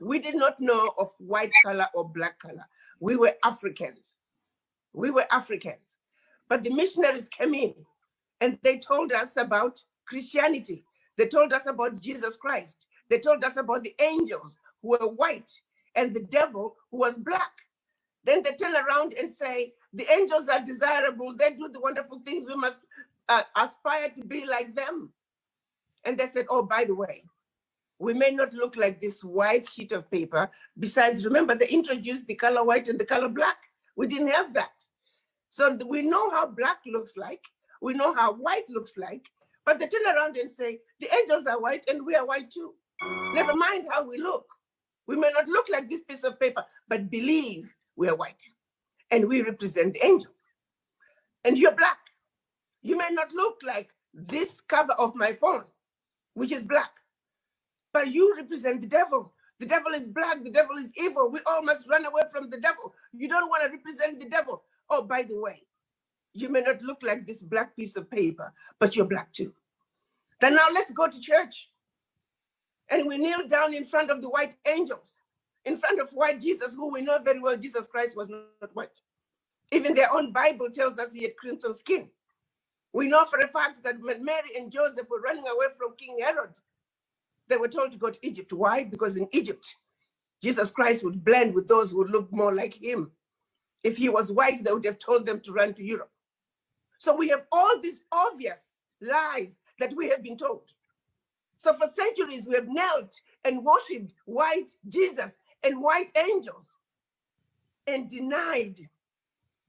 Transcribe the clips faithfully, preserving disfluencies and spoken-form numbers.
We did not know of white color or black color. We were Africans. We were Africans. But the missionaries came in and they told us about Christianity. They told us about Jesus Christ. They told us about the angels who were white and the devil who was black. Then they turn around and say, the angels are desirable. They do the wonderful things. We must uh, aspire to be like them. And they said, oh, by the way, we may not look like this white sheet of paper. Besides, remember, they introduced the color white and the color black. We didn't have that. So we know how black looks like. We know how white looks like. But they turn around and say, the angels are white and we are white too. Never mind how we look. We may not look like this piece of paper, but believe we are white and we represent the angels. And you're black. You may not look like this cover of my phone, which is black, but you represent the devil. The devil is black, the devil is evil. We all must run away from the devil. You don't want to represent the devil. Oh, by the way, you may not look like this black piece of paper, but you're black too. Then now let's go to church. And we kneel down in front of the white angels, in front of white Jesus, who we know very well, Jesus Christ was not white. Even their own Bible tells us he had crimson skin. We know for a fact that when Mary and Joseph were running away from King Herod, they were told to go to Egypt. Why? Because in Egypt, Jesus Christ would blend with those who looked more like him. If he was white, they would have told them to run to Europe. So we have all these obvious lies that we have been told. So for centuries, we have knelt and worshipped white Jesus and white angels and denied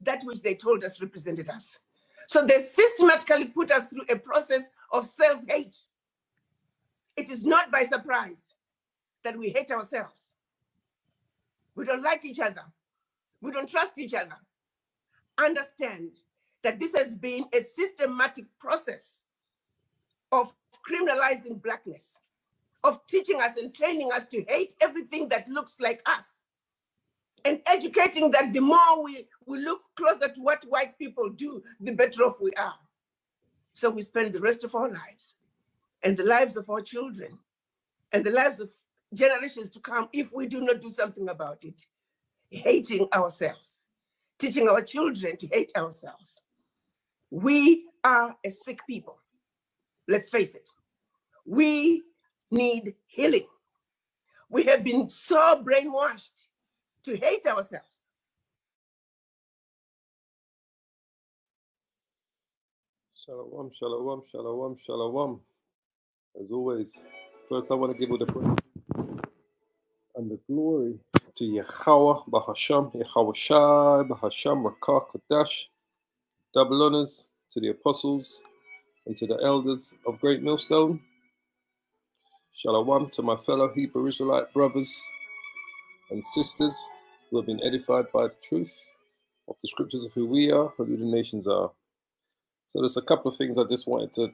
that which they told us represented us. So they systematically put us through a process of self-hate. It is not by surprise that we hate ourselves. We don't like each other. We don't trust each other. Understand that this has been a systematic process of criminalizing blackness, of teaching us and training us to hate everything that looks like us, and educating that the more we, we look closer to what white people do, the better off we are. So we spend the rest of our lives and the lives of our children and the lives of generations to come, if we do not do something about it, hating ourselves, teaching our children to hate ourselves. We are a sick people. Let's face it. We need healing. We have been so brainwashed to hate ourselves. Shalawam, shalawam, shalawam, shalawam. As always, first I want to give you the praise and the glory to Yahawah, Bahasham, Yahawah Shai, Bahasham, Rawchaa Qadash, double honors to the apostles and to the elders of Great Millstone. Shalom to my fellow Hebrew Israelite brothers and sisters who have been edified by the truth of the scriptures of who we are, who the nations are. So there's a couple of things I just wanted to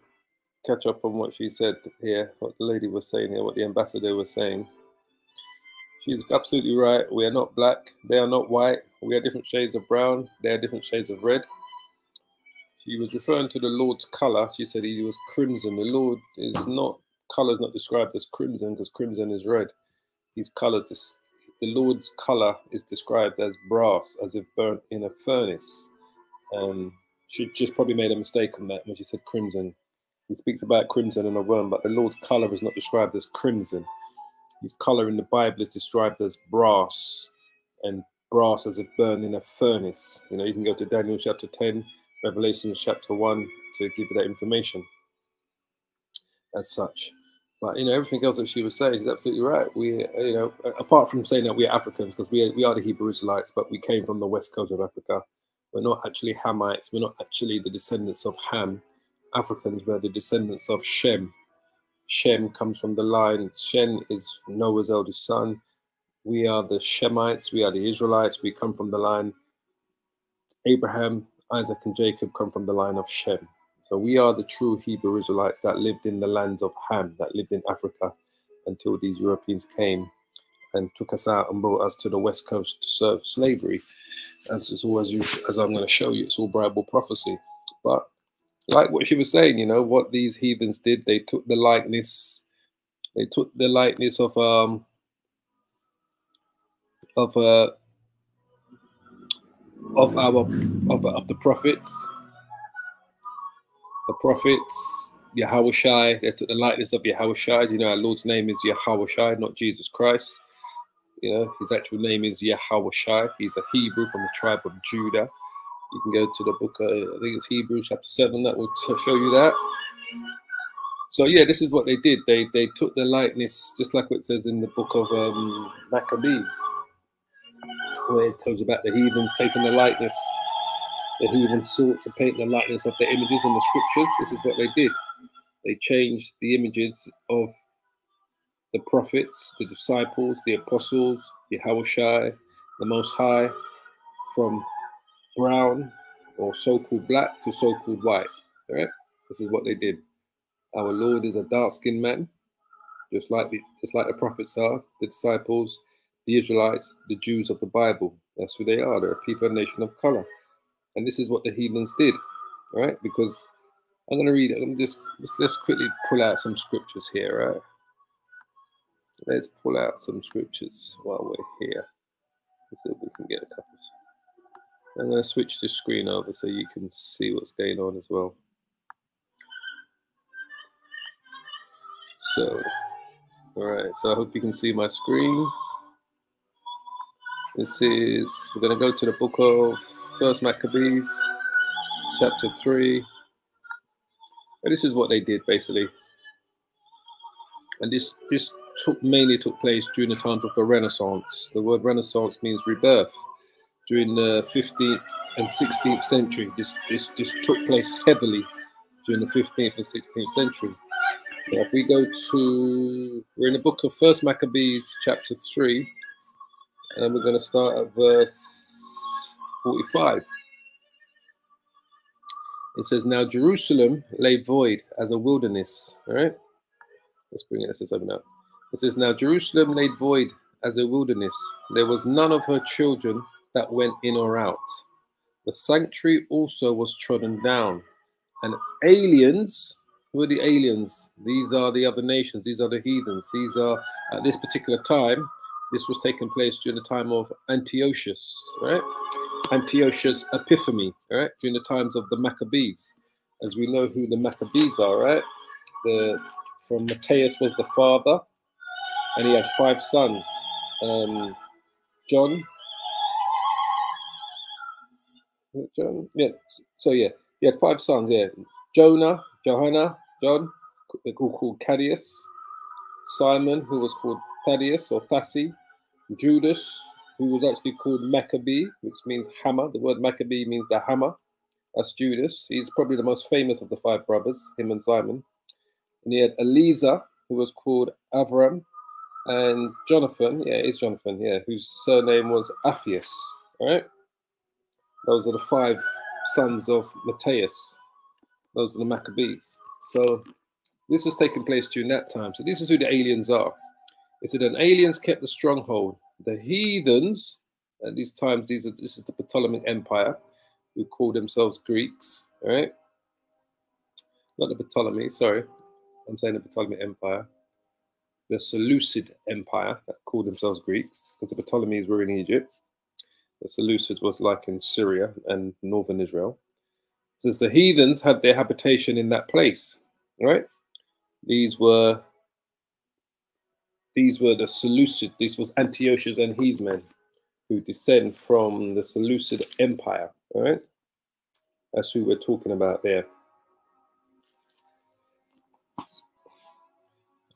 catch up on what she said here, what the lady was saying here, what the ambassador was saying. She's absolutely right. We are not black. They are not white. We are different shades of brown. They are different shades of red. She was referring to the Lord's color. She said he was crimson. The Lord is not, color is not described as crimson because crimson is red. His colors, the Lord's color is described as brass, as if burnt in a furnace. Um, she just probably made a mistake on that when she said crimson. He speaks about crimson and a worm, but the Lord's color is not described as crimson. His color in the Bible is described as brass, and brass as if burned in a furnace. You know, you can go to Daniel chapter ten, Revelation chapter one to give you that information as such. But, you know, everything else that she was saying is absolutely right. We, you know, apart from saying that we are Africans, because we are, we are the Hebrew Israelites, but we came from the west coast of Africa. We're not actually Hamites. We're not actually the descendants of Ham. Africans were the descendants of Shem. Shem comes from the line. Shem is Noah's eldest son. We are the Shemites. We are the Israelites. We come from the line. Abraham, Isaac, and Jacob come from the line of Shem. So we are the true Hebrew Israelites that lived in the lands of Ham, that lived in Africa until these Europeans came and took us out and brought us to the west coast to serve slavery. As, as, always, as I'm going to show you, it's all Bible prophecy. But like what she was saying, you know, what these heathens did, they took the likeness, they took the likeness of um, of uh, of our of, of the prophets, the prophets, Yahawashi. They took the likeness of Yahawashi. You know, our Lord's name is Yahawashi, not Jesus Christ. You know, his actual name is Yahawashi. He's a Hebrew from the tribe of Judah. You can go to the book, uh, I think it's Hebrews chapter seven, that will show you that. So yeah, this is what they did. They they took the likeness, just like what it says in the book of um, Maccabees, where it tells about the heathens taking the likeness. The heathens sought to paint the likeness of the images in the scriptures. This is what they did. They changed the images of the prophets, the disciples, the apostles, the Yahawashi, the Most High, from brown or so-called black to so-called white. All right, this is what they did. Our Lord is a dark-skinned man, just like the, just like the prophets are, the disciples, the Israelites, the Jews of the Bible. That's who they are. They're a people, a nation of color. And this is what the heathens did, all right? Because I'm going to read it. I'm just, let's, let's quickly pull out some scriptures here, all right? Let's pull out some scriptures while we're here. Let's see if we can get a couple. I'm going to switch the screen over so you can see what's going on as well. So, all right, so I hope you can see my screen. This is, we're going to go to the book of First Maccabees, chapter three. And this is what they did, basically. And this, this took, mainly took place during the times of the Renaissance. The word Renaissance means rebirth. During the fifteenth and sixteenth century, this, this, this took place heavily during the fifteenth and sixteenth century. Now if we go to, we're in the book of First Maccabees chapter three, and we're going to start at verse forty-five. It says, "Now Jerusalem lay void as a wilderness." All right, let's bring it, let's just open it up. It says, "Now Jerusalem lay void as a wilderness. There was none of her children that went in or out. The sanctuary also was trodden down, and aliens..." Who are the aliens? These are the other nations. These are the heathens. These are, at this particular time, this was taking place during the time of Antiochus, right? Antiochus Epiphanes, right? During the times of the Maccabees. As we know who the Maccabees are, right? The, from Matthias was the father, and he had five sons. Um, John. John? Yeah. So, yeah. He had five sons, yeah. Jonah, Johanna, John, who called Thaddeus, Simon, who was called Thaddeus or Thassi, Judas, who was actually called Maccabee, which means hammer. The word Maccabee means the hammer. That's Judas. He's probably the most famous of the five brothers, him and Simon. And he had Eleazar, who was called Avram, and Jonathan, yeah, it's Jonathan, yeah, whose surname was Appius. All right? Those are the five sons of Matthias. Those are the Maccabees. So this was taking place during that time. So this is who the aliens are. It said, "And aliens kept the stronghold. The heathens," at these times, these are, this is the Ptolemy Empire, who call themselves Greeks, all right? Not the Ptolemy, sorry. I'm saying the Ptolemy Empire. The Seleucid Empire, that called themselves Greeks, because the Ptolemies were in Egypt. The Seleucid was like in Syria and northern Israel. Since the heathens had their habitation in that place, right? These were these were the Seleucid. This was Antiochus and his men, who descend from the Seleucid Empire, all right? That's who we're talking about there.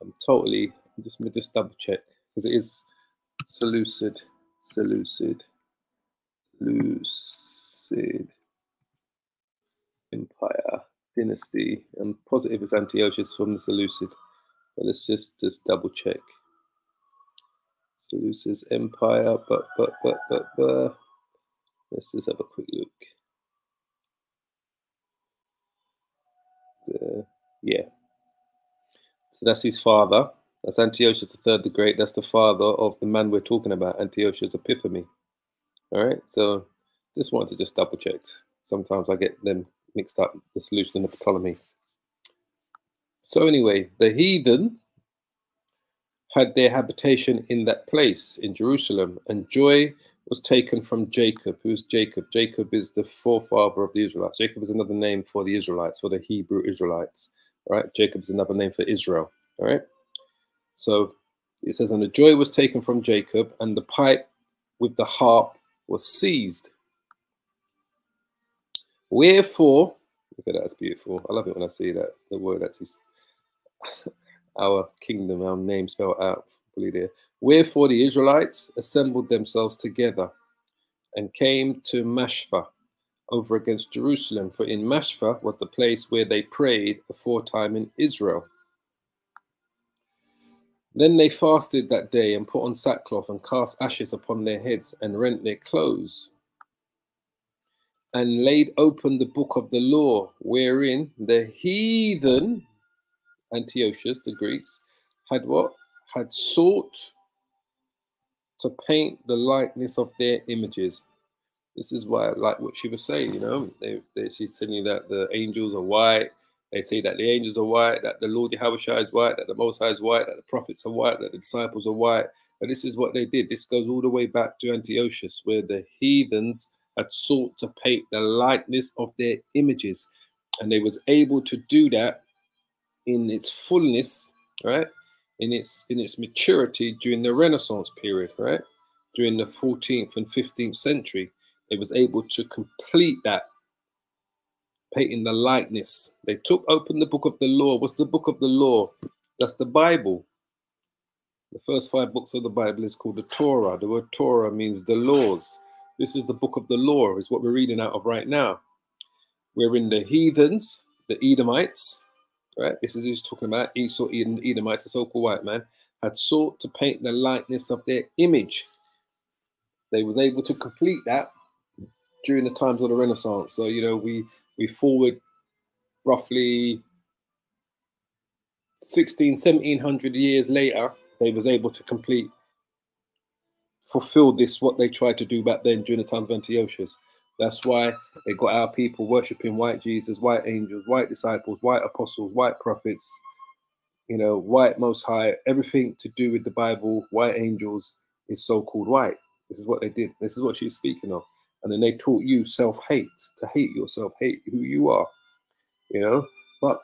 I'm totally I'm just gonna just double check, because it is Seleucid, Seleucid, Seleucid Empire, dynasty. I'm positive it's Antiochus from the Seleucid, but let's just just double check. Seleucid's Empire, but but but but but. Let's just have a quick look. The, yeah. So that's his father. That's Antiochus the Third the Great. That's the father of the man we're talking about, Antiochus Epiphanes. All right. So just wanted to just double check. Sometimes I get them mixed up, the Seleucid and the Ptolemies. So anyway, the heathen had their habitation in that place, in Jerusalem, and joy was taken from Jacob. Who's Jacob? Jacob is the forefather of the Israelites. Jacob is another name for the Israelites, for the Hebrew Israelites, right? Jacob is another name for Israel, all right? So it says, and the joy was taken from Jacob, and the pipe with the harp was seized. Wherefore, look at that, that's beautiful. I love it when I see that, the word actually, our kingdom, our name spelled out fully there. Wherefore the Israelites assembled themselves together and came to Mashphah over against Jerusalem, for in Mashphah was the place where they prayed aforetime in Israel. Then they fasted that day and put on sackcloth and cast ashes upon their heads and rent their clothes, and laid open the book of the law, wherein the heathen, Antiochus, the Greeks, had what? Had sought to paint the likeness of their images. This is why I like what she was saying, you know. They, they, she's telling you that the angels are white. They say that the angels are white, that the Lord Yahushua is white, that the Most High is white, that the prophets are white, that the disciples are white. And this is what they did. This goes all the way back to Antiochus, where the heathens had sought to paint the likeness of their images, and they was able to do that in its fullness, right? In its in its maturity during the Renaissance period, right? During the fourteenth and fifteenth century, they was able to complete that, painting the likeness. They took open the book of the law. What's the book of the law? That's the Bible. The first five books of the Bible is called the Torah. The word Torah means the laws. This is the book of the law, is what we're reading out of right now. Wherein the heathens, the Edomites, right? This is who he's talking about, Esau, Edom, Edomites, the so-called white man, had sought to paint the likeness of their image. They was able to complete that during the times of the Renaissance. So, you know, we, we forward roughly sixteen, seventeen hundred years later, they was able to complete, fulfill this, what they tried to do back then during the time of Antiochus. That's why they got our people worshipping white Jesus, white angels, white disciples, white apostles, white prophets, you know, white Most High. Everything to do with the Bible, white angels, is so-called white. This is what they did. This is what she's speaking of. And then they taught you self-hate, to hate yourself, hate who you are, you know. But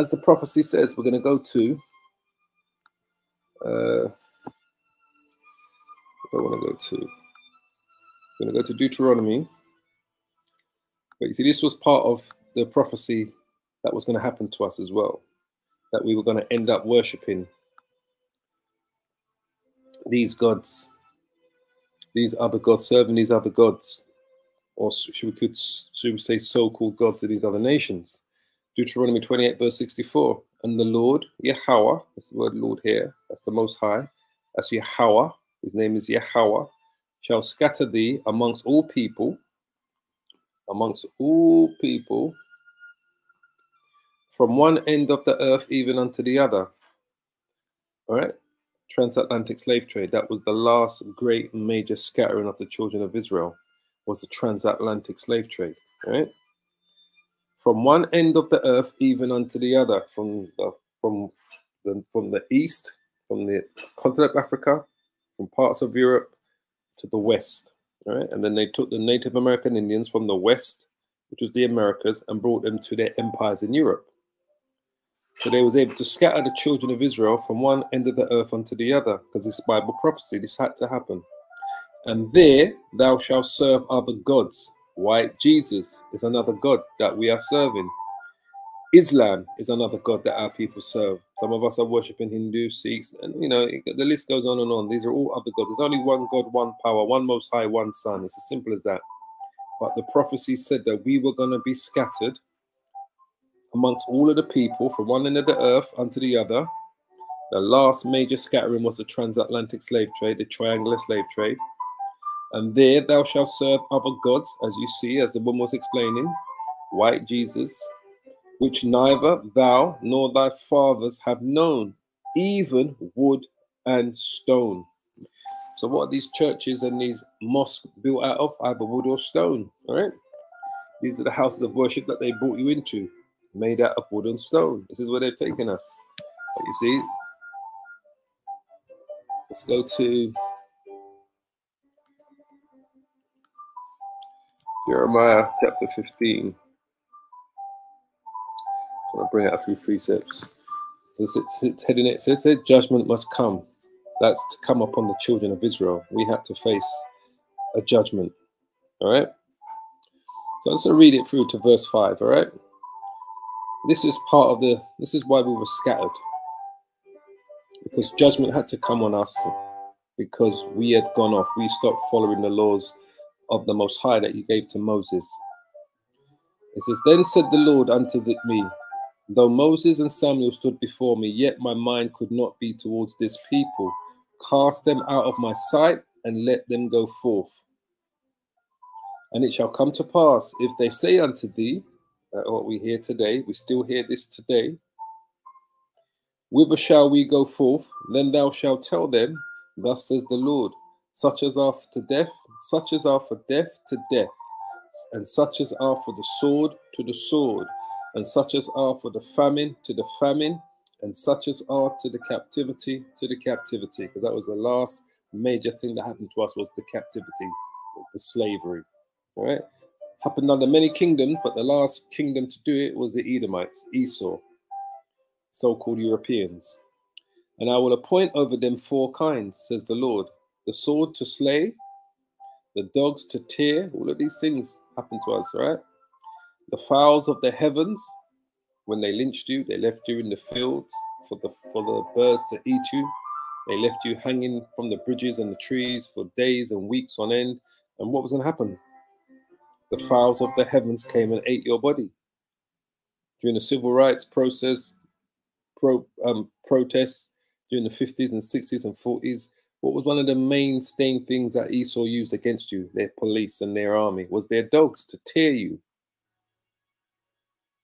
as the prophecy says, we're going to go to... Uh, I want to go to, I'm going to go to Deuteronomy. But you see, this was part of the prophecy that was going to happen to us as well, that we were going to end up worshipping these gods, these other gods, serving these other gods, or should we, could, should we say so-called gods of these other nations. Deuteronomy twenty-eight, verse sixty-four, and the Lord, Yahweh, that's the word Lord here, that's the Most High, that's Yahweh, his name is Yahweh, shall scatter thee amongst all people, amongst all people, from one end of the earth even unto the other. All right? Transatlantic slave trade. That was the last great major scattering of the children of Israel, was the transatlantic slave trade. All right? From one end of the earth even unto the other, from the, from the, from the east, from the continent of Africa, from parts of Europe to the west, right? And then they took the Native American Indians from the west, which was the Americas, and brought them to their empires in Europe. So they was able to scatter the children of Israel from one end of the earth unto the other, because this Bible prophecy, this had to happen. And there thou shalt serve other gods. White Jesus is another god that we are serving. Islam is another god that our people serve. Some of us are worshipping Hindu, Sikhs, and you know, the list goes on and on. These are all other gods. There's only one God, one power, one Most High, one Son. It's as simple as that. But the prophecy said that we were going to be scattered amongst all of the people from one end of the earth unto the other. The last major scattering was the transatlantic slave trade, the triangular slave trade. And there thou shalt serve other gods, as you see, as the woman was explaining, white Jesus, which neither thou nor thy fathers have known, even wood and stone. So what are these churches and these mosques built out of? Either wood or stone, all right? These are the houses of worship that they brought you into, made out of wood and stone. This is where they've taken us. But you see, Let's go to Jeremiah chapter fifteen. I'm going to bring out a few precepts. It's, it's, it's heading it says that judgment must come. That's to come upon the children of Israel. We have to face a judgment. All right. So let's read it through to verse five. All right. This is part of the. This is why we were scattered. Because judgment had to come on us, because we had gone off. We stopped following the laws of the Most High that He gave to Moses. It says, "Then said the Lord unto me, though Moses and Samuel stood before me, yet my mind could not be towards this people. Cast them out of my sight, and let them go forth. And it shall come to pass, if they say unto thee," uh, what we hear today, we still hear this today, "whither shall we go forth? Then thou shalt tell them, thus says the Lord, such as are to death, such as are for death to death, and such as are for the sword to the sword, and such as are for the famine to the famine, and such as are to the captivity to the captivity." Because that was the last major thing that happened to us, was the captivity, the slavery. All right? Happened under many kingdoms, but the last kingdom to do it was the Edomites, Esau, so-called Europeans. "And I will appoint over them four kinds, says the Lord: the sword to slay, the dogs to tear." All of these things happen to us, right? "The fowls of the heavens," when they lynched you, they left you in the fields for the, for the birds to eat you. They left you hanging from the bridges and the trees for days and weeks on end. And what was going to happen? The fowls of the heavens came and ate your body. During the civil rights process, Pro, um, protests during the fifties and sixties and forties, what was one of the mainstay things that Esau used against you, their police and their army, was their dogs to tear you.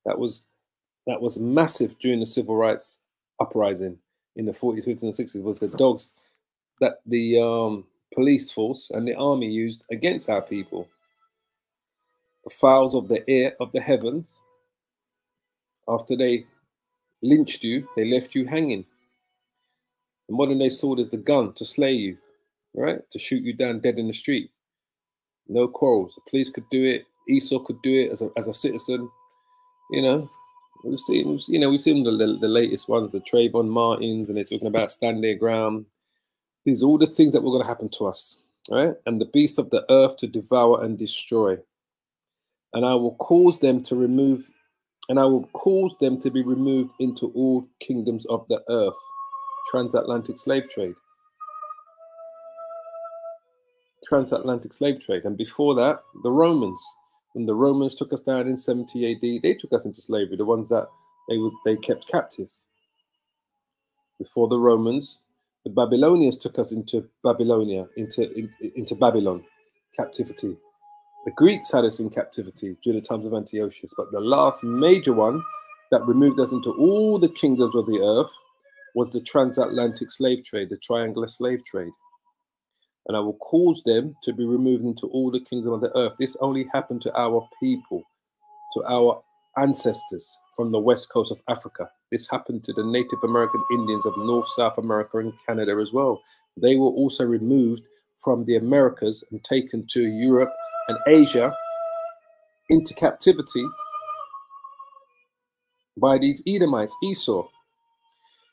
That was, that was massive during the civil rights uprising in the forties, fifties and sixties, was the dogs that the um, police force and the army used against our people. The fowls of the air, of the heavens, after they lynched you, they left you hanging. The modern day sword is the gun to slay you, right? To shoot you down dead in the street. No quarrels. The police could do it. Esau could do it as a, as a citizen. You know, we've seen, we've, you know, we've seen the, the, the latest ones, the Trayvon Martins, and they're talking about stand their ground. These are all the things that were going to happen to us, right? "And the beasts of the earth to devour and destroy. And I will cause them to remove And I will cause them to be removed into all kingdoms of the earth." Transatlantic slave trade. Transatlantic slave trade. And before that, the Romans. When the Romans took us down in seventy A D, they took us into slavery, the ones that they, would, they kept captives. Before the Romans, the Babylonians took us into Babylonia, into, in, into Babylon, captivity. The Greeks had us in captivity during the times of Antiochus, but the last major one that removed us into all the kingdoms of the earth was the transatlantic slave trade, the triangular slave trade. "And I will cause them to be removed into all the kingdoms of the earth." This only happened to our people, to our ancestors from the west coast of Africa. This happened to the Native American Indians of North, South America and Canada as well. They were also removed from the Americas and taken to Europe and Asia into captivity by these Edomites, Esau.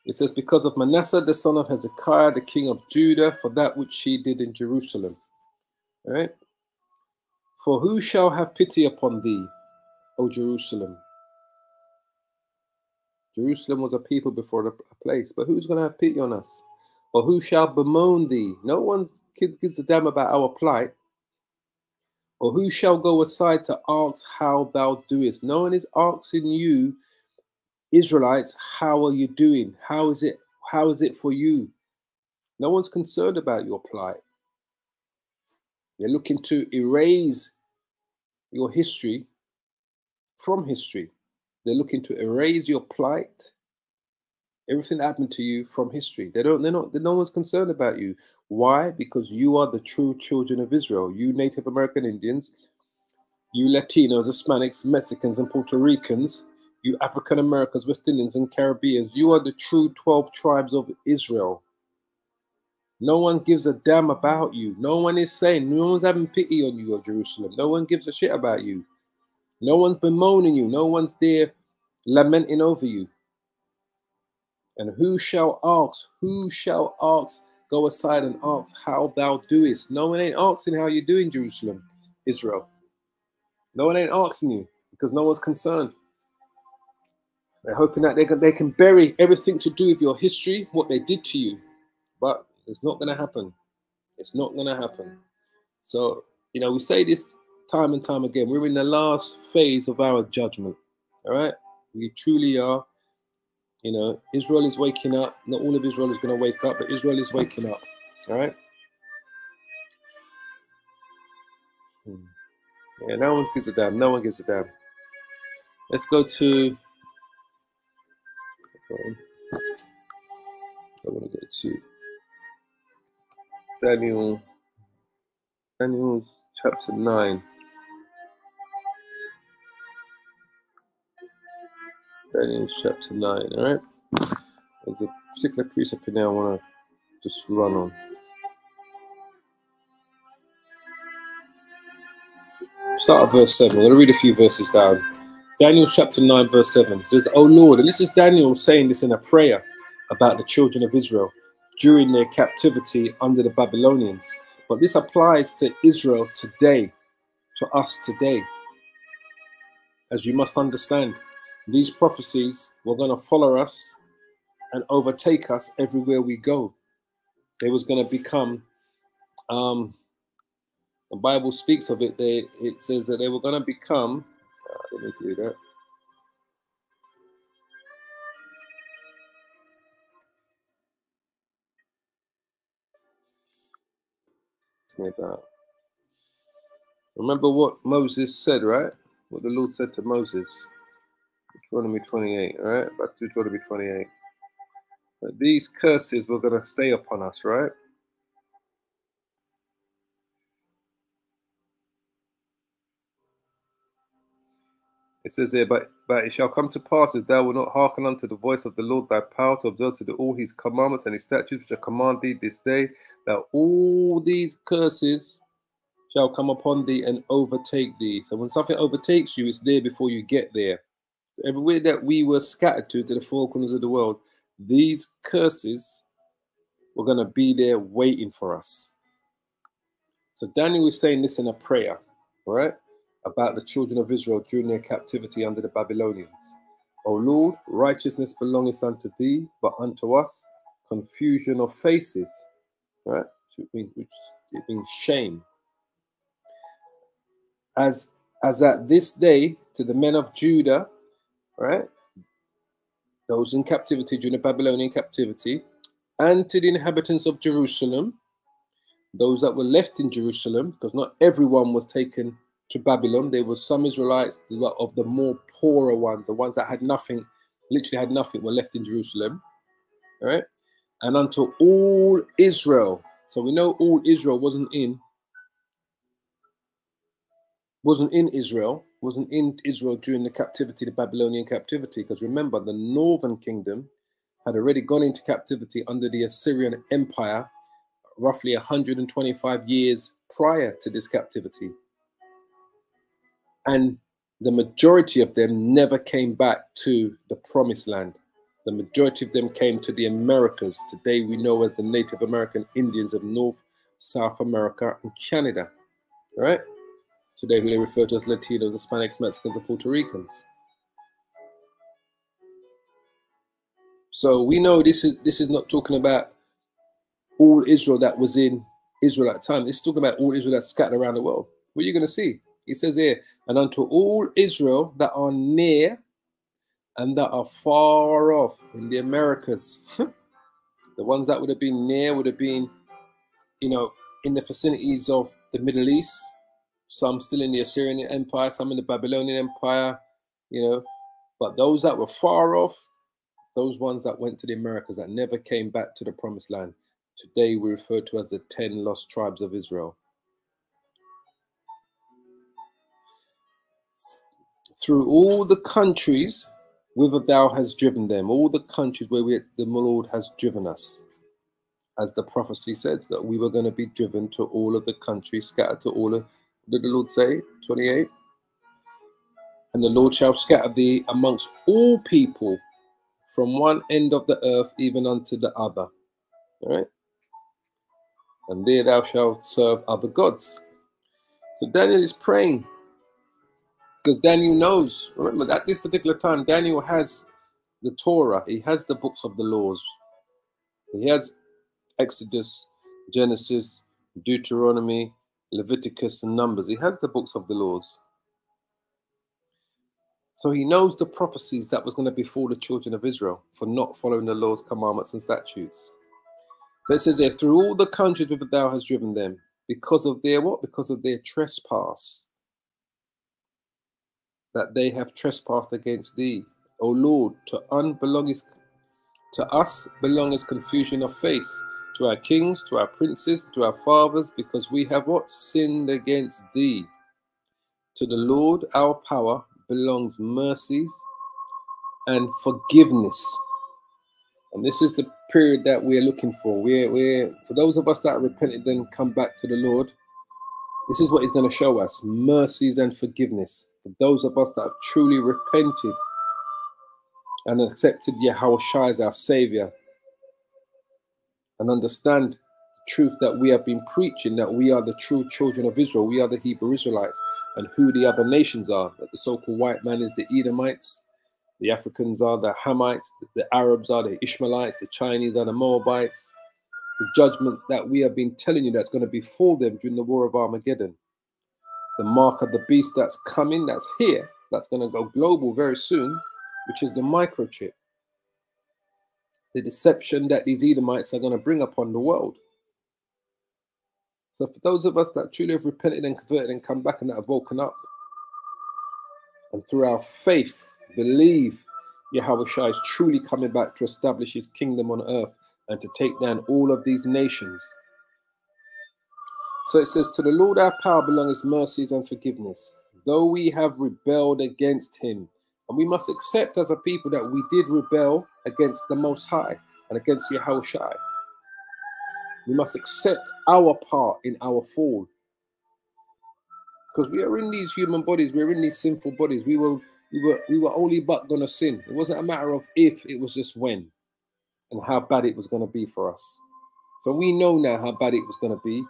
It says, "Because of Manasseh, the son of Hezekiah, the king of Judah, for that which he did in Jerusalem." All right. "For who shall have pity upon thee, O Jerusalem?" Jerusalem was a people before a place, but who's going to have pity on us? "Or who shall bemoan thee?" No one gives a damn about our plight. "Or who shall go aside to ask how thou doest?" No one is asking you, Israelites, how are you doing? How is it, how is it for you? No one's concerned about your plight. They're looking to erase your history from history. They're looking to erase your plight, everything that happened to you, from history. They don't, they're not, no one's concerned about you. Why? Because you are the true children of Israel. You Native American Indians, you Latinos, Hispanics, Mexicans, and Puerto Ricans, you African Americans, West Indians, and Caribbeans, you are the true twelve tribes of Israel. No one gives a damn about you. No one is saying, no one's having pity on you, O Jerusalem. No one gives a shit about you. No one's bemoaning you. No one's there lamenting over you. And who shall ask? Who shall ask? Go aside and ask how thou doest. No one ain't asking how you're doing, Jerusalem, Israel. No one ain't asking you because no one's concerned. They're hoping that they can, they can bury everything to do with your history, what they did to you. But it's not going to happen. It's not going to happen. So, you know, we say this time and time again. We're in the last phase of our judgment. All right? We truly are. You know, Israel is waking up. Not all of Israel is going to wake up, but Israel is waking up. All right? Hmm. Yeah, no one gives a damn. No one gives a damn. Let's go to... Um, I want to go to Daniel, Daniel chapter nine. Daniel chapter nine, all right? There's a particular precept in there I want to just run on. Start at verse seven. I'm going to read a few verses down. Daniel chapter nine, verse seven. It says, O Lord, and this is Daniel saying this in a prayer about the children of Israel during their captivity under the Babylonians. But this applies to Israel today, to us today. As you must understand, these prophecies were going to follow us and overtake us everywhere we go. They was going to become, um, the Bible speaks of it, they, it says that they were going to become, Let me do that. Remember what Moses said, right? What the Lord said to Moses. Deuteronomy twenty-eight, right? Back to Deuteronomy twenty-eight. But these curses were going to stay upon us, right? It says there, but, but it shall come to pass if thou wilt not hearken unto the voice of the Lord thy power to observe to do all his commandments and his statutes which I command thee this day, that all these curses shall come upon thee and overtake thee. So when something overtakes you, it's there before you get there. So everywhere that we were scattered to, to the four corners of the world, these curses were going to be there waiting for us. So Daniel is saying this in a prayer, all right? About the children of Israel during their captivity under the Babylonians. O Lord, righteousness belongeth unto thee, but unto us confusion of faces, right? Which means, which, it means shame. As, as at this day to the men of Judah, right? Those in captivity during the Babylonian captivity, and to the inhabitants of Jerusalem, those that were left in Jerusalem, because not everyone was taken to Babylon. There were some Israelites of the more poorer ones, the ones that had nothing, literally had nothing, were left in Jerusalem, all right? And unto all Israel. So we know all Israel wasn't in, wasn't in Israel, wasn't in Israel during the captivity, the Babylonian captivity, because remember, the northern kingdom had already gone into captivity under the Assyrian Empire roughly one hundred twenty-five years prior to this captivity. And the majority of them never came back to the promised land. The majority of them came to the Americas. Today we know as the Native American Indians of North, South America, and Canada. All right? Today who they refer to as Latinos, Hispanics, Mexicans, and Puerto Ricans. So we know this is, this is not talking about all Israel that was in Israel at the time. It's talking about all Israel that's scattered around the world. What are you going to see? It says here, and unto all Israel that are near and that are far off in the Americas. The ones that would have been near would have been, you know, in the vicinities of the Middle East, some still in the Assyrian Empire, some in the Babylonian Empire, you know. But those that were far off, those ones that went to the Americas, that never came back to the promised land. Today we refer to as the ten lost tribes of Israel. Through all the countries whither thou hast driven them, all the countries where we, the Lord has driven us. as the prophecy said, that we were going to be driven to all of the countries, scattered to all of, did the Lord say, twenty-eight? And the Lord shall scatter thee amongst all people from one end of the earth even unto the other. All right? And there thou shalt serve other gods. So Daniel is praying, because Daniel knows, remember, at this particular time, Daniel has the Torah, he has the books of the laws. He has Exodus, Genesis, Deuteronomy, Leviticus, and Numbers. He has the books of the laws. So he knows the prophecies that was going to befall the children of Israel for not following the laws, commandments, and statutes. So it says there, through all the countries whither thou hast driven them, because of their what? Because of their trespass, that they have trespassed against thee, O Lord. To unbelong is, to us belongeth confusion of face, to our kings, to our princes, to our fathers, because we have what? Sinned against thee. To the Lord our power belongs mercies and forgiveness. And this is the period that we're looking for. We're, we're for those of us that repented and come back to the Lord, this is what he's going to show us, mercies and forgiveness. For those of us that have truly repented and accepted Yahushua as our Savior, and understand the truth that we have been preaching, that we are the true children of Israel, we are the Hebrew Israelites, and who the other nations are, that the so-called white man is the Edomites, the Africans are the Hamites, the Arabs are the Ishmaelites, the Chinese are the Moabites, the judgments that we have been telling you that's going to befall them during the War of Armageddon, the mark of the beast that's coming, that's here, that's going to go global very soon, which is the microchip, the deception that these Edomites are going to bring upon the world. So for those of us that truly have repented and converted and come back and that have woken up, and through our faith believe Yahushua is truly coming back to establish his kingdom on earth and to take down all of these nations. So it says, to the Lord our power belongs mercies and forgiveness, though we have rebelled against him. And we must accept as a people that we did rebel against the Most High and against Yahushua. We must accept our part in our fall, because we are in these human bodies, we're in these sinful bodies. We were, we were, we were only but gonna sin. It wasn't a matter of if; it was just when, and how bad it was gonna be for us. So we know now how bad it was gonna be,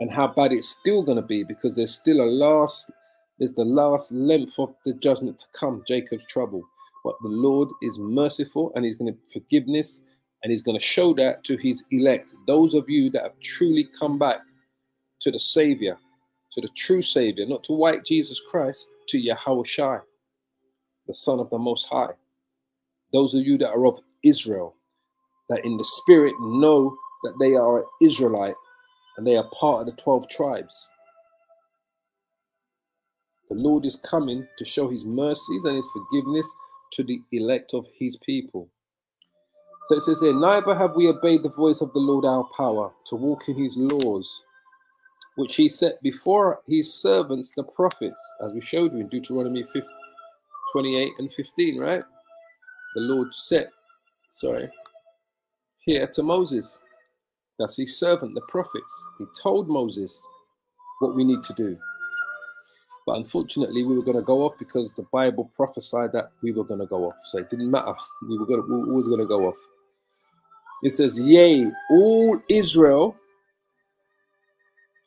and how bad it's still gonna be, because there's still a last, there's the last length of the judgment to come, Jacob's trouble. But the Lord is merciful, and He's gonna forgiveness. And he's going to show that to his elect, those of you that have truly come back to the Savior, to the true Savior, not to white Jesus Christ, to Yahushua, the Son of the Most High. Those of you that are of Israel, that in the spirit know that they are an Israelite and they are part of the twelve tribes. The Lord is coming to show his mercies and his forgiveness to the elect of his people. So it says here, neither have we obeyed the voice of the Lord our power, to walk in his laws, which he set before his servants, the prophets, as we showed you in Deuteronomy twenty-eight and fifteen, right? The Lord set, sorry, here to Moses. That's his servant, the prophets. He told Moses what we need to do. But unfortunately, we were going to go off because the Bible prophesied that we were going to go off. So it didn't matter. We were, going to, we were always going to go off. It says, yea, all Israel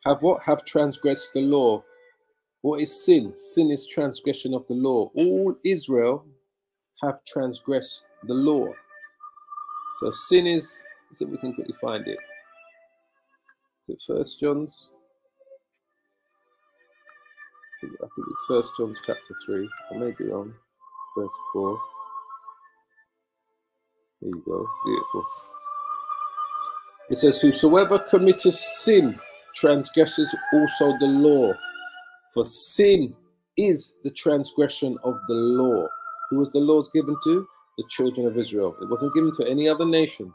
have what? Have transgressed the law. What is sin? Sin is transgression of the law. All Israel have transgressed the law. So sin is, let's see if we can quickly find it. Is it First John's? I think it's First John chapter three, I may be wrong, verse four. There you go, beautiful. It says, whosoever committeth sin transgresses also the law, for sin is the transgression of the law. Who was the laws given to? The children of Israel. It wasn't given to any other nation.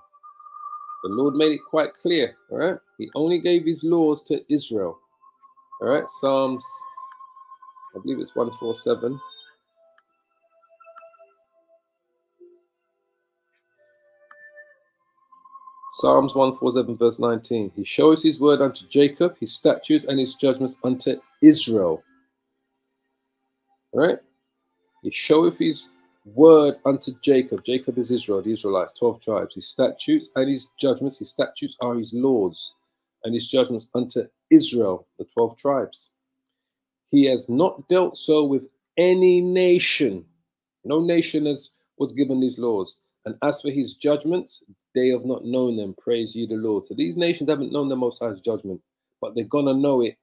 The Lord made it quite clear, all right? He only gave his laws to Israel, all right? Psalms, I believe it's one forty-seven. Psalms one forty-seven verse nineteen. He shows his word unto Jacob, his statutes and his judgments unto Israel. All right? He showeth his word unto Jacob. Jacob is Israel, the Israelites, twelve tribes. His statutes and his judgments. His statutes are his laws, and his judgments unto Israel, the twelve tribes. He has not dealt so with any nation. No nation has, was given these laws. And as for his judgments, they have not known them. Praise ye the Lord. So these nations haven't known the Most High's judgment, but they're going to know it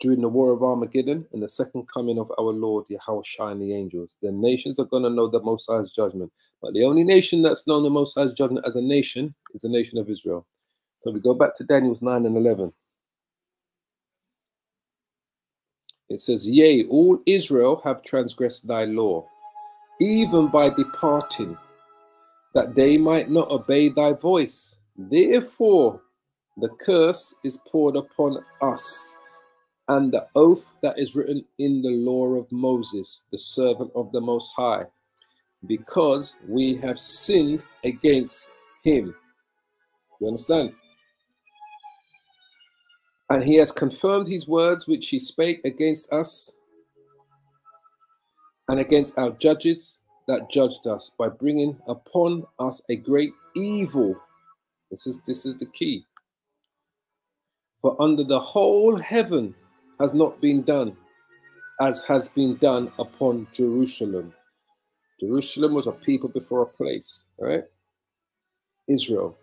during the war of Armageddon and the second coming of our Lord, Yahushua and the angels. The nations are going to know the Most High's judgment. But the only nation that's known the Most High's judgment as a nation is the nation of Israel. So we go back to Daniel's nine and eleven. It says, yea, all Israel have transgressed thy law, even by departing, that they might not obey thy voice. Therefore, the curse is poured upon us, and the oath that is written in the law of Moses, the servant of the Most High, because we have sinned against him. You understand? And he has confirmed his words which he spake against us and against our judges that judged us, by bringing upon us a great evil. This is, this is the key. For under the whole heaven has not been done as has been done upon Jerusalem. Jerusalem was a people before a place, right? Israel.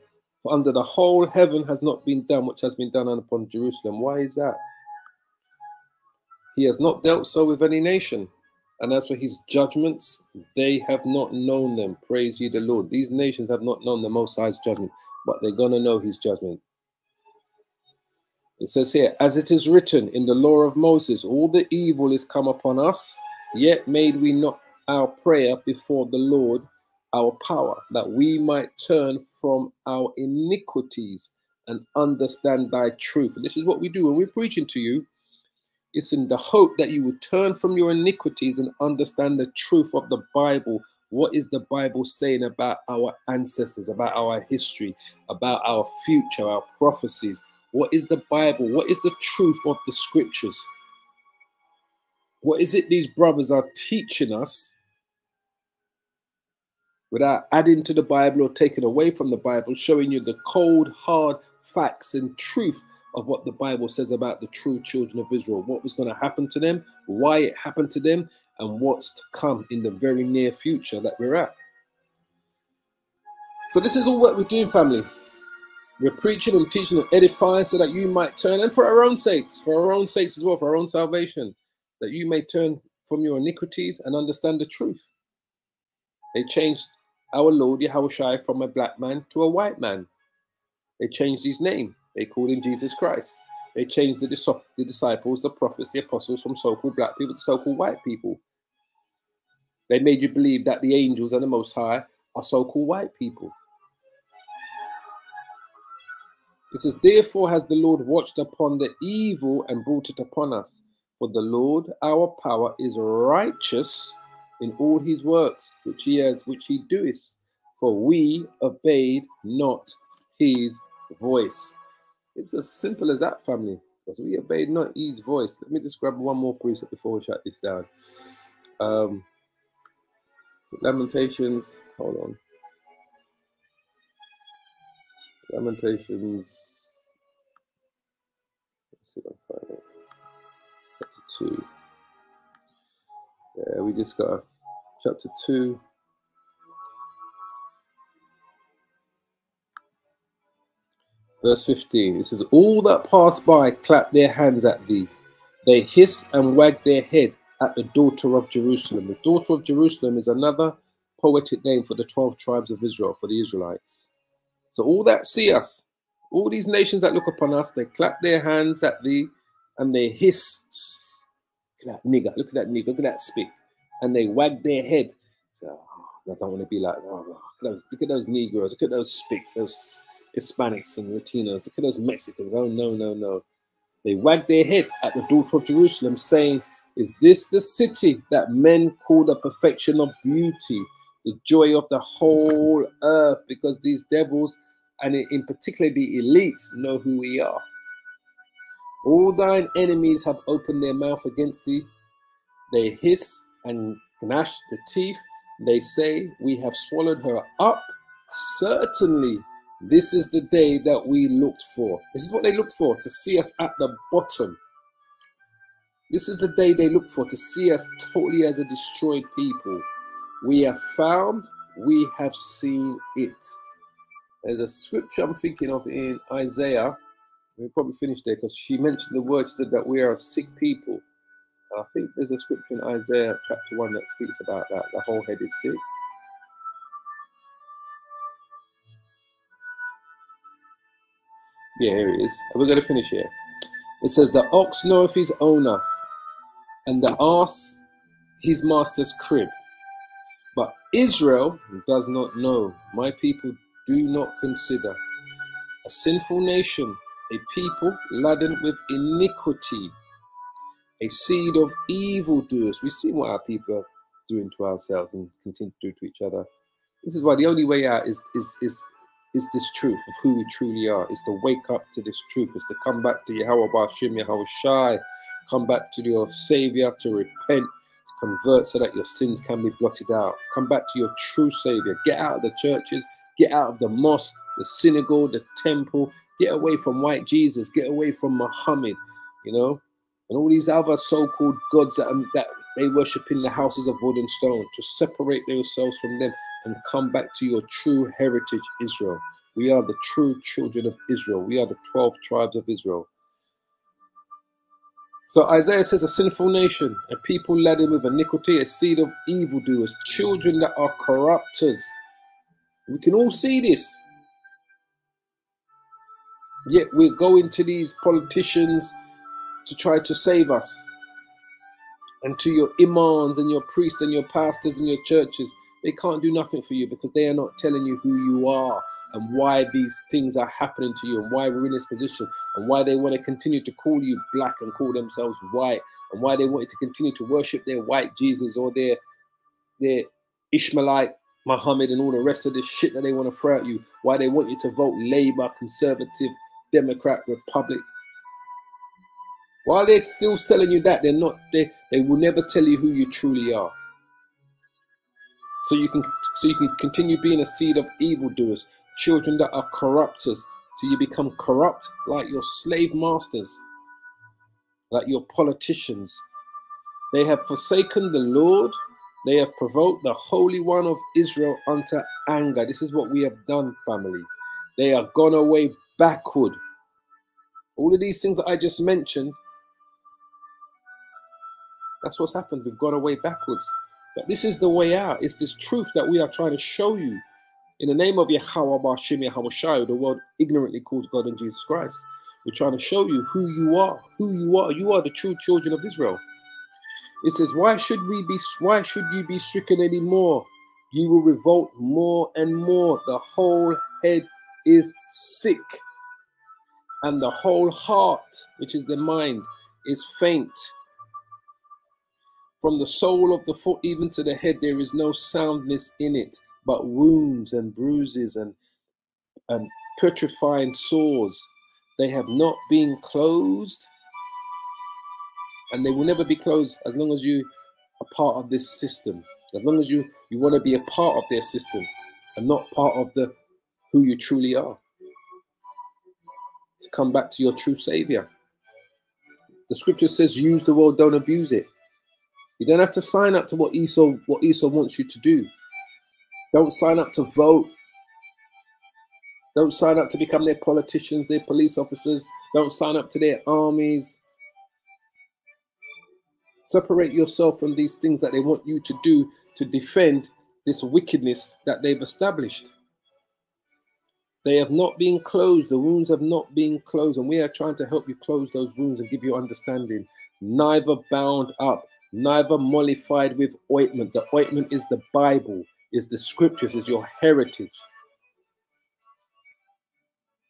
For under the whole heaven has not been done which has been done upon Jerusalem. Why is that? He has not dealt so with any nation. And as for his judgments, they have not known them. Praise ye the Lord. These nations have not known the Most High's judgment, but they're going to know his judgment. It says here, as it is written in the law of Moses, all the evil is come upon us, yet made we not our prayer before the Lord, our power, that we might turn from our iniquities and understand thy truth. And this is what we do when we're preaching to you. It's in the hope that you will turn from your iniquities and understand the truth of the Bible. What is the Bible saying about our ancestors, about our history, about our future, our prophecies? What is the Bible? What is the truth of the scriptures? What is it these brothers are teaching us without adding to the Bible or taking away from the Bible, showing you the cold, hard facts and truth of what the Bible says about the true children of Israel, what was going to happen to them, why it happened to them, and what's to come in the very near future that we're at. So this is all what we're doing, family. We're preaching and teaching and edifying so that you might turn, and for our own sakes, for our own sakes as well, for our own salvation, that you may turn from your iniquities and understand the truth. They changed our Lord Yahushua from a black man to a white man. They changed his name. They called him Jesus Christ. They changed the, dis the disciples, the prophets, the apostles from so-called black people to so-called white people. They made you believe that the angels and the Most High are so-called white people. It says, therefore has the Lord watched upon the evil and brought it upon us. For the Lord our power is righteous in all his works, which he has, which he doeth. For we obeyed not his voice. It's as simple as that, family. Because we obeyed not his voice. Let me just grab one more precept before we shut this down. Um, Lamentations. Hold on. Lamentations. Let's see if I can find it. Chapter two. Yeah, we just got a, chapter two. Verse fifteen, it says, all that pass by clap their hands at thee. They hiss and wag their head at the daughter of Jerusalem. The daughter of Jerusalem is another poetic name for the twelve tribes of Israel, for the Israelites. So all that see us, all these nations that look upon us, they clap their hands at thee and they hiss. Look at that nigger, look at that nigger, look at that spit. And they wag their head. So, oh, I don't want to be like, oh, look, look at those Negroes, look at those spits, those Hispanics and Latinos, look at those Mexicans, oh no, no, no. They wag their head at the daughter of Jerusalem, saying, is this the city that men call the perfection of beauty, the joy of the whole earth? Because these devils and in particular the elite, know who we are. All thine enemies have opened their mouth against thee. They hiss and gnash the teeth. They say, we have swallowed her up. Certainly, this is the day that we looked for. This is what they looked for, to see us at the bottom. This is the day they looked for, to see us totally as a destroyed people. We have found, we have seen it. There's a scripture I'm thinking of in Isaiah. We'll probably finish there because she mentioned the word, she said that we are a sick people. I think there's a scripture in Isaiah chapter one that speaks about that. The whole head is sick. Yeah, here it is. And we're going to finish here. It says, the ox knoweth his owner, and the ass his master's crib. But Israel does not know. My people do not consider. A sinful nation, a people laden with iniquity, a seed of evildoers. We see what our people are doing to ourselves and continue to do to each other. This is why the only way out is, is, is, is this truth of who we truly are. It's to wake up to this truth. It's to come back to Yahweh Bashim, Yahweh Shai. Come back to your Savior, to repent, to convert so that your sins can be blotted out. Come back to your true Savior. Get out of the churches. Get out of the mosque, the synagogue, the temple. Get away from white Jesus. Get away from Muhammad, you know. And all these other so-called gods that, um, that they worship in the houses of wood and stone, to separate themselves from them and come back to your true heritage, Israel. We are the true children of Israel. We are the twelve tribes of Israel. So Isaiah says, a sinful nation, a people laden with iniquity, a seed of evildoers, children that are corrupters. We can all see this. Yet we're going to these politicians to try to save us, and to your imams and your priests and your pastors and your churches. They can't do nothing for you because they are not telling you who you are and why these things are happening to you and why we're in this position and why they want to continue to call you black and call themselves white and why they want to continue to worship their white Jesus or their, their Ishmaelite Muhammad and all the rest of this shit that they want to throw at you, why they want you to vote Labour, Conservative, Democrat, Republic. While they're still selling you that, they're not, they, they will never tell you who you truly are. So you can so you can continue being a seed of evildoers, children that are corrupters, so you become corrupt like your slave masters, like your politicians. They have forsaken the Lord, they have provoked the Holy One of Israel unto anger. This is what we have done, family. They are gone away backward. All of these things that I just mentioned, that's what's happened. We've gone away backwards. But this is the way out. It's this truth that we are trying to show you in the name of Yahweh Bashim Yahweh Shai, the world ignorantly calls God and Jesus Christ. We're trying to show you who you are, who you are. You are the true children of Israel. It says, why should we be, why should you be stricken anymore? You will revolt more and more. The whole head is sick, and the whole heart, which is the mind, is faint. From the sole of the foot even to the head, there is no soundness in it, but wounds and bruises and, and putrefying sores. They have not been closed, and they will never be closed as long as you are part of this system, as long as you, you want to be a part of their system and not part of the who you truly are. To come back to your true Savior. The scripture says, use the world, don't abuse it. You don't have to sign up to what Esau, what Esau wants you to do. Don't sign up to vote. Don't sign up to become their politicians, their police officers. Don't sign up to their armies. Separate yourself from these things that they want you to do to defend this wickedness that they've established. They have not been closed. The wounds have not been closed. And we are trying to help you close those wounds and give you understanding. Neither bound up, neither mollified with ointment. The ointment is the Bible, is the scriptures, is your heritage.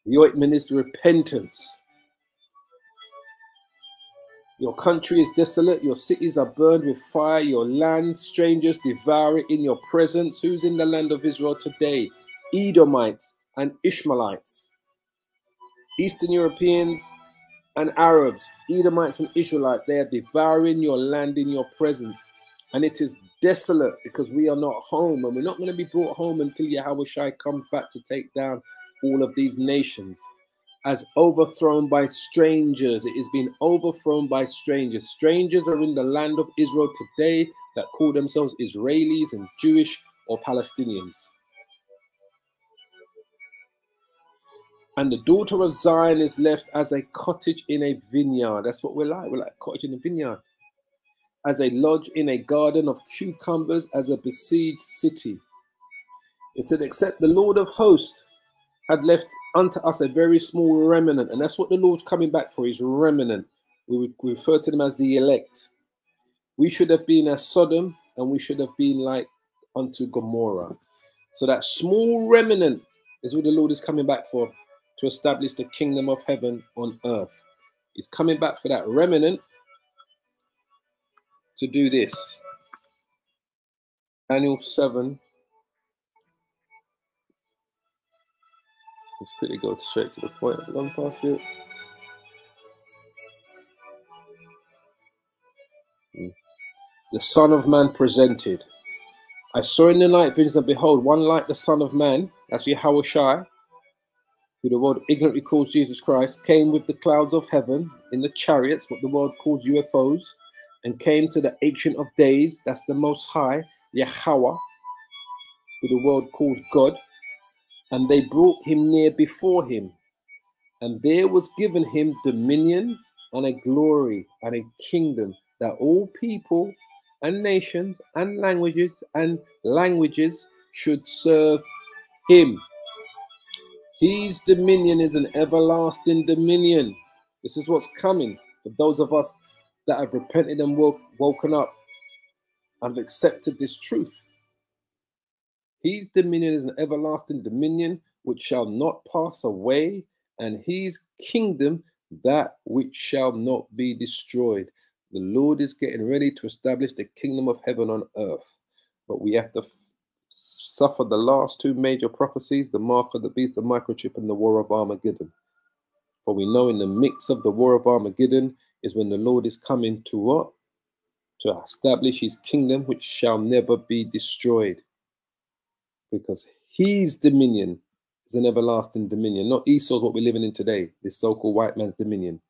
The ointment is the repentance. Your country is desolate. Your cities are burned with fire. Your land, strangers devour it in your presence. Who's in the land of Israel today? Edomites. and Ishmaelites, Eastern Europeans and Arabs, Edomites and Israelites. They are devouring your land in your presence, and it is desolate because we are not home, and we're not going to be brought home until Yahushai comes back to take down all of these nations. As overthrown by strangers, it has been overthrown by strangers. Strangers are in the land of Israel today that call themselves Israelis and Jewish or Palestinians. And the daughter of Zion is left as a cottage in a vineyard. That's what we're like. We're like a cottage in a vineyard. As a lodge in a garden of cucumbers, as a besieged city. It said, except the Lord of hosts had left unto us a very small remnant. And that's what the Lord's coming back for, his remnant. We would refer to them as the elect. We should have been as Sodom, and we should have been like unto Gomorrah. So that small remnant is what the Lord is coming back for, to establish the kingdom of heaven on earth. He's coming back for that remnant to do this. Daniel seven. Let's quickly go straight to the point. I've gone past it. The Son of Man presented. I saw in the night visions, and behold, one like the Son of Man, that's Yahushua, who the world ignorantly calls Jesus Christ, came with the clouds of heaven in the chariots, what the world calls U F Os, and came to the Ancient of Days, that's the Most High, Yahweh, who the world calls God, and they brought him near before him. And there was given him dominion and a glory and a kingdom, that all people and nations and languages and languages should serve him. His dominion is an everlasting dominion. This is what's coming for those of us that have repented and woke, woken up and accepted this truth. His dominion is an everlasting dominion which shall not pass away, and his kingdom that which shall not be destroyed. The Lord is getting ready to establish the kingdom of heaven on earth. But we have to suffer the last two major prophecies, the mark of the beast, the microchip, and the war of Armageddon. For we know in the mix of the war of Armageddon is when the Lord is coming to what? To establish his kingdom, which shall never be destroyed. Because his dominion is an everlasting dominion. Not Esau's, what we're living in today, this so-called white man's dominion.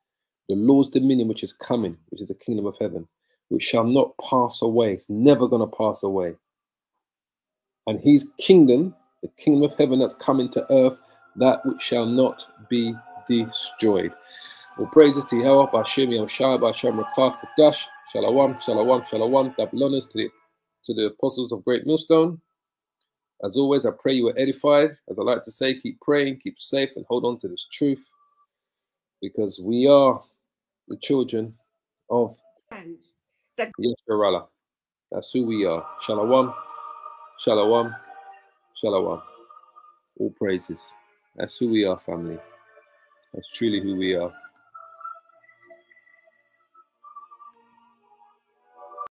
The Lord's dominion, which is coming, which is the kingdom of heaven, which shall not pass away. It's never going to pass away. And his kingdom, the kingdom of heaven that's coming to earth, that which shall not be destroyed. All praises to Yahweh, B'Hashem Yahusha, B'Hashem Rawchaa Qadash, Shalawam, Shalawam, Shalawam, double honors to the, to the apostles of Great Millstone. As always, I pray you are edified. As I like to say, keep praying, keep safe, and hold on to this truth, because we are the children of Yasharahlah. That's who we are. Shalawam, Shalawam, Shalawam. All praises. That's who we are, family. That's truly who we are.